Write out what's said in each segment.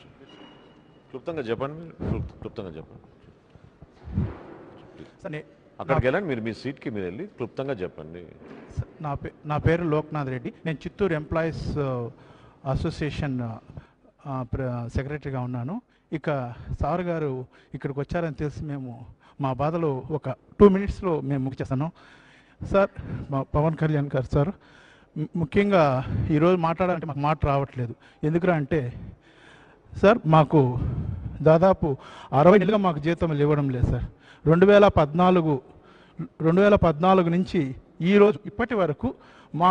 కూర్చో. క్లుప్తంగా చెప్పండి, మీరు క్లుప్తంగా చెప్పండి. అక్కడికి వెళ్ళండి, మీరు మీ సీట్కి మీరు వెళ్ళి క్లుప్తంగా చెప్పండి. నా పేరు లోక్నాథ్ రెడ్డి. నేను చిత్తూరు ఎంప్లాయీస్ అసోసియేషన్ సెక్రటరీగా ఉన్నాను. ఇక సార్ గారు ఇక్కడికి వచ్చారని తెలిసి మేము మా బాధలో ఒక 2 నిమిషాల్లో మేము ముగి చేస్తాను. సార్, మా పవన్ కళ్యాణ్ గారు సార్, ముఖ్యంగా ఈరోజు మాట్లాడాలంటే మాకు మాట రావట్లేదు. ఎందుకురా అంటే సార్, మాకు దాదాపు 60 నెలలుగా మాకు జీతాలు ఇవ్వడం లేదు సార్. 2014 నుంచి ఈరోజు ఇప్పటి వరకు మా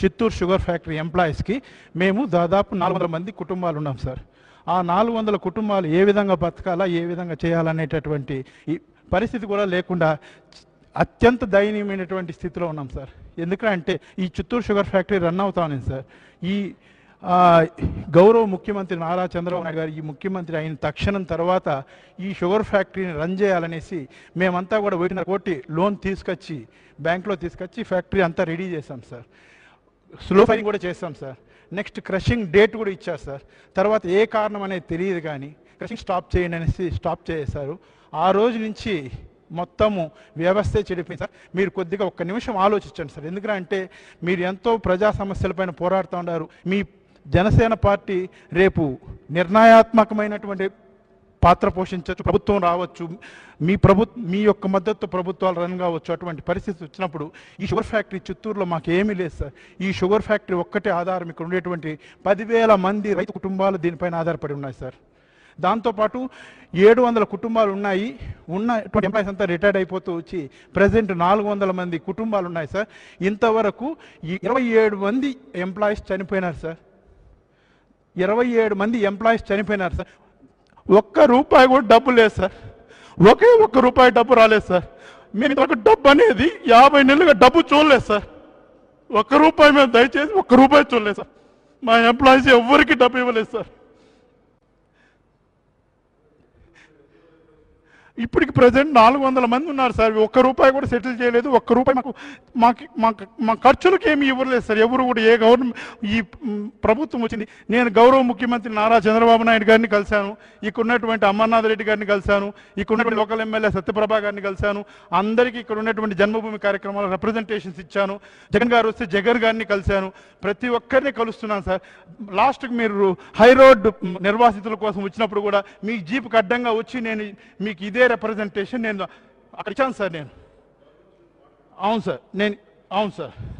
చిత్తూరు షుగర్ ఫ్యాక్టరీ ఎంప్లాయీస్కి మేము దాదాపు 400 మంది కుటుంబాలు ఉన్నాం సార్. ఆ 400 కుటుంబాలు ఏ విధంగా బతకాలా, ఏ విధంగా చేయాలనేటటువంటి పరిస్థితి కూడా లేకుండా అత్యంత దయనీయమైనటువంటి స్థితిలో ఉన్నాం సార్. ఎందుకంటే ఈ చిత్తూరు షుగర్ ఫ్యాక్టరీ రన్ అవుతామని సార్, ఈ గౌరవ ముఖ్యమంత్రి నారా చంద్రబాబు నాయుడు గారు ఈ ముఖ్యమంత్రి అయిన తక్షణం తర్వాత ఈ షుగర్ ఫ్యాక్టరీని రన్ చేయాలనేసి మేమంతా కూడా 1.5 కోటి లోన్ తీసుకొచ్చి బ్యాంక్లో తీసుకొచ్చి ఫ్యాక్టరీ అంతా రెడీ చేశాం సార్. స్లో ఫైరింగ్ కూడా చేస్తాం సార్. నెక్స్ట్ క్రషింగ్ డేట్ కూడా ఇచ్చారు సార్. తర్వాత ఏ కారణం అనేది తెలియదు కానీ క్రషింగ్ స్టాప్ చేయండి అనేసి స్టాప్ చేశారు. ఆ రోజు నుంచి మొత్తము వ్యవస్థే చెడిపోయింది సార్. మీరు కొద్దిగా ఒక్క నిమిషం ఆలోచించండి సార్. ఎందుకంటే మీరు ఎంతో ప్రజా సమస్యలపైన పోరాడుతూ ఉన్నారు. మీ జనసేన పార్టీ రేపు నిర్ణయాత్మకమైనటువంటి పాత్ర పోషించవచ్చు, ప్రభుత్వం రావచ్చు, మీ యొక్క మద్దతు ప్రభుత్వాలు రన్ కావచ్చు. అటువంటి పరిస్థితి వచ్చినప్పుడు ఈ షుగర్ ఫ్యాక్టరీ చిత్తూరులో మాకు ఏమీ లేదు సార్. ఈ షుగర్ ఫ్యాక్టరీ ఒక్కటే ఆధారం. ఇక్కడ ఉండేటువంటి 10,000 మంది రైతు కుటుంబాలు దీనిపైన ఆధారపడి ఉన్నాయి సార్. దాంతోపాటు 700 కుటుంబాలు ఉన్నాయి. ఉన్నటువంటి ఎంప్లాయీస్ అంతా రిటైర్డ్ అయిపోతూ వచ్చి ప్రజెంట్ 400 మంది కుటుంబాలు ఉన్నాయి సార్. ఇంతవరకు 27 మంది ఎంప్లాయీస్ చనిపోయినారు సార్. 27 మంది ఎంప్లాయీస్ చనిపోయినారు సార్. ఒక్క రూపాయి కూడా డబ్బు లేదు సార్. ఒక్క రూపాయి డబ్బు రాలేదు సార్. మేము ఇంతవరకు డబ్బు అనేది 50 నెలలుగా డబ్బు చూడలేదు సార్. ఒక్క రూపాయి మేము దయచేసి ఒక్క రూపాయి చూడలేదు సార్. మా ఎంప్లాయీస్ ఎవరికి డబ్బు ఇవ్వలేదు సార్. ఇప్పటికి ప్రజెంట్ 400 మంది ఉన్నారు సార్. ఒక్క రూపాయి కూడా సెటిల్ చేయలేదు. ఒక్క రూపాయి మా ఖర్చులకు ఏమి ఇవ్వలేదు సార్. ఎవరు కూడా ఏ గవర్నమెంట్ ఈ ప్రభుత్వం వచ్చింది. నేను గౌరవ ముఖ్యమంత్రి నారా చంద్రబాబు నాయుడు గారిని కలిశాను, ఇక్కడ ఉన్నటువంటి అమర్నాథ్ రెడ్డి గారిని కలిశాను, ఇక్కడ ఉన్నటువంటి లోకల్ ఎమ్మెల్యే సత్యప్రభా గారిని కలిశాను, అందరికీ ఇక్కడ ఉన్నటువంటి జన్మభూమి కార్యక్రమాల రిప్రజెంటేషన్స్ ఇచ్చాను. జగన్ గారు వస్తే జగన్ గారిని కలిశాను. ప్రతి ఒక్కరిని కలుస్తున్నాను సార్. లాస్ట్కి మీరు హైరోడ్ నిర్వాసితుల కోసం వచ్చినప్పుడు కూడా మీ జీప్కి అడ్డంగా వచ్చి నేను మీకు ఇదే రిప్రజెంటేషన్ నేను అక్కడ ఇచ్చాను సార్. అవును సార్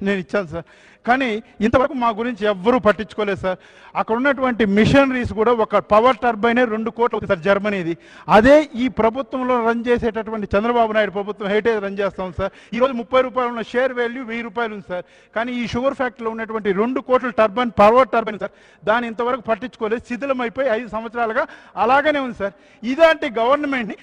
నేను ఇచ్చాను సార్. కానీ ఇంతవరకు మా గురించి ఎవ్వరూ పట్టించుకోలేదు సార్. అక్కడ ఉన్నటువంటి మిషనరీస్ కూడా ఒక పవర్ టర్బైనే 2 కోట్లు అవుతుంది సార్ జర్మనీది. అదే ఈ ప్రభుత్వంలో రన్ చేసేటటువంటి చంద్రబాబు నాయుడు ప్రభుత్వం హెరిటేజ్ రన్ చేస్తాం సార్. ఈరోజు 30 రూపాయలు ఉన్న షేర్ వాల్యూ 1000 రూపాయలు ఉంది సార్. కానీ ఈ షుగర్ ఫ్యాక్టరీలో ఉన్నటువంటి 2 కోట్ల టర్బైన్ పవర్ టర్బైన్ సార్, దాన్ని ఇంతవరకు పట్టించుకోలేదు. శిథిలమైపోయి 5 సంవత్సరాలుగా అలాగనే ఉంది సార్. ఇలాంటి గవర్నమెంట్ని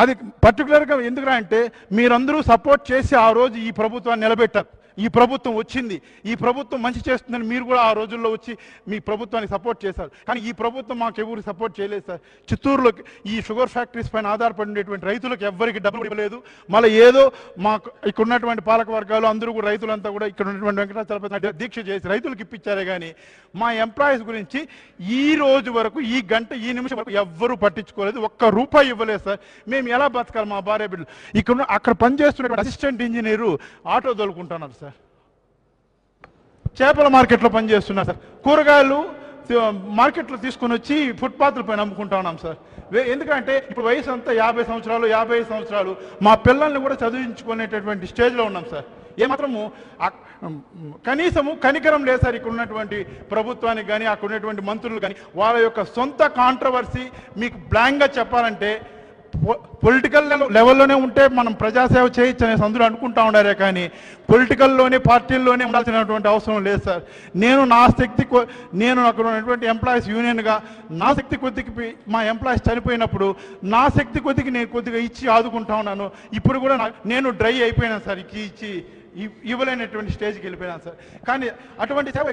అది పర్టికులర్గా ఎందుకురా అంటే మీరందరూ సపోర్ట్ చేసి ఆ రోజు ఈ ప్రభుత్వాన్ని నిలబెట్టారు. ఈ ప్రభుత్వం వచ్చింది, ఈ ప్రభుత్వం మంచి చేస్తుందని మీరు కూడా ఆ రోజుల్లో వచ్చి మీ ప్రభుత్వానికి సపోర్ట్ చేశారు. కానీ ఈ ప్రభుత్వం మాకు ఎవరు సపోర్ట్ చేయలేదు సార్. చిత్తూరులో ఈ షుగర్ ఫ్యాక్టరీస్ పైన ఆధారపడి ఉండేటువంటి రైతులకు ఎవ్వరికి డబ్బులు ఇవ్వలేదు. మళ్ళీ ఏదో మాకు ఇక్కడ ఉన్నటువంటి పాలక వర్గాలు అందరూ కూడా రైతులంతా కూడా ఇక్కడ ఉన్నటువంటి వెంకటాచలపతి దీక్ష చేసి రైతులకు ఇప్పించారే కానీ మా ఎంప్లాయీస్ గురించి ఈ రోజు వరకు, ఈ గంట, ఈ నిమిషం వరకు ఎవ్వరూ పట్టించుకోలేదు. ఒక్క రూపాయి ఇవ్వలేదు సార్. మేము ఎలా బతకాలి మా భార్య బిడ్డలు? ఇక్కడ అక్కడ పనిచేస్తున్నటువంటి అసిస్టెంట్ ఇంజనీరు ఆటో దొలుకుంటున్నారు సార్. చేపల మార్కెట్లో పనిచేస్తున్నారు సార్. కూరగాయలు మార్కెట్లో తీసుకుని వచ్చి ఫుట్పాత్ల పైన అమ్ముకుంటా ఉన్నాం సార్. ఎందుకంటే ఇప్పుడు వయసు అంతా 50 సంవత్సరాలు 55 సంవత్సరాలు. మా పిల్లల్ని కూడా చదివించుకునేటటువంటి స్టేజ్లో ఉన్నాం సార్. ఏమాత్రము కనీసము కనికరం లేదు సార్ ఇక్కడ ఉన్నటువంటి ప్రభుత్వానికి కానీ అక్కడ ఉన్నటువంటి మంత్రులు కానీ. వాళ్ళ యొక్క సొంత కాంట్రవర్సీ మీకు బ్లాంక్గా చెప్పాలంటే పొలిటికల్ లెవెల్లోనే ఉంటే మనం ప్రజాసేవ చేయొచ్చు అనేసి అందరూ అనుకుంటా ఉండారే కానీ పొలిటికల్లోనే పార్టీల్లోనే ఉండాల్సినటువంటి అవసరం లేదు సార్. నేను అక్కడ ఉన్నటువంటి ఎంప్లాయీస్ యూనియన్గా నా శక్తి కొద్దికి మా ఎంప్లాయీస్ చనిపోయినప్పుడు నా శక్తి కొద్దికి నేను కొద్దిగా ఇచ్చి ఆదుకుంటా ఉన్నాను. ఇప్పుడు కూడా నేను డ్రై అయిపోయినాను సార్. ఇచ్చి ఇవ్వలేనటువంటి స్టేజ్కి వెళ్ళిపోయినాను సార్. కానీ అటువంటి సేవ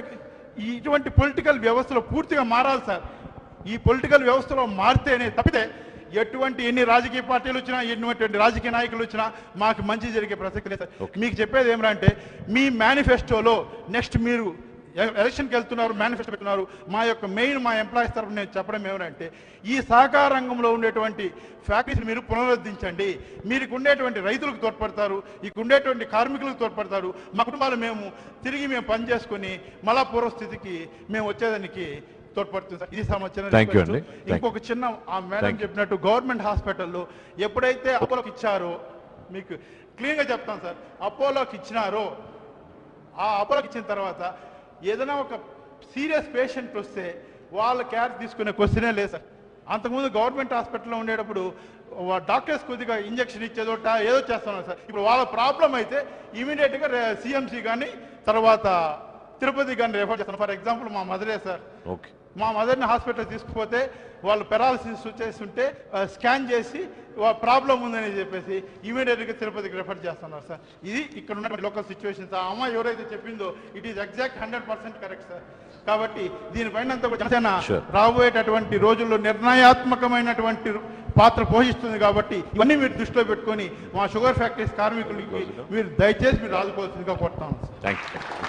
ఇటువంటి పొలిటికల్ వ్యవస్థలో పూర్తిగా మారాలి సార్. ఈ పొలిటికల్ వ్యవస్థలో మారితేనే తప్పితే ఎటువంటి ఎన్ని రాజకీయ పార్టీలు వచ్చినా, ఎటువంటి రాజకీయ నాయకులు వచ్చినా మాకు మంచి జరిగే ప్రసక్తి లేదు సార్. మీకు చెప్పేది ఏమిటంటే మీ మేనిఫెస్టోలో నెక్స్ట్ మీరు ఎలక్షన్కి వెళ్తున్నారు, మేనిఫెస్టో పెట్టున్నారు. మా యొక్క మెయిన్ మా ఎంప్లాయీస్ తరఫున నేను చెప్పడం ఏమనంటే, ఈ సహకార రంగంలో ఉండేటువంటి ఫ్యాక్టరీస్ని మీరు పునరుద్ధరించండి. మీకు ఉండేటువంటి రైతులకు తోడ్పడతారు, మీకు ఉండేటువంటి కార్మికులకు తోడ్పడతారు. మా కుటుంబాలు మేము తిరిగి మేము పనిచేసుకుని మళ్ళా పూర్వస్థితికి మేము వచ్చేదానికి తోడ్పడుతుంది. ఇది సంవత్సరం. ఇంకొక చిన్న ఆ మేడం చెప్పినట్టు గవర్నమెంట్ హాస్పిటల్లో ఎప్పుడైతే అపోలోకి ఇచ్చారో, మీకు క్లియర్గా చెప్తాను సార్, అపోలోకి ఇచ్చినారో, ఆ అపోలోకి ఇచ్చిన తర్వాత ఏదైనా ఒక సీరియస్ పేషెంట్ వస్తే వాళ్ళ కేర్ తీసుకునే క్వశ్చనే లేదు సార్. అంతకుముందు గవర్నమెంట్ హాస్పిటల్లో ఉండేటప్పుడు డాక్టర్స్ కొద్దిగా ఇంజక్షన్ ఇచ్చేదో ఏదో చేస్తున్నారు సార్. ఇప్పుడు వాళ్ళ ప్రాబ్లం అయితే ఇమీడియట్గా సిఎంసి కానీ తర్వాత తిరుపతి కానీ రిఫర్ చేస్తున్నారు. ఫర్ ఎగ్జాంపుల్ మా మదరే సార్, మా మదర్ని హాస్పిటల్ తీసుకుపోతే వాళ్ళు పెరాలసిస్ వచ్చేస్తుంటే స్కాన్ చేసి ప్రాబ్లం ఉందని చెప్పేసి ఇమీడియట్గా తిరుపతికి రిఫర్ చేస్తున్నారు సార్. ఇది ఇక్కడ ఉన్న లోకల్ సిచ్యువేషన్ సార్. అమ్మ ఎవరైతే చెప్పిందో it is exact 100% correct sir. కాబట్టి దీనిపైన జనసేన రాబోయేటటువంటి రోజుల్లో నిర్ణయాత్మకమైనటువంటి పాత్ర పోషిస్తుంది. కాబట్టి ఇవన్నీ మీరు దృష్టిలో పెట్టుకొని మా షుగర్ ఫ్యాక్టరీస్ కార్మికులకి మీరు దయచేసి మీరు ఆదుకోవాల్సిందిగా కోరుతాను.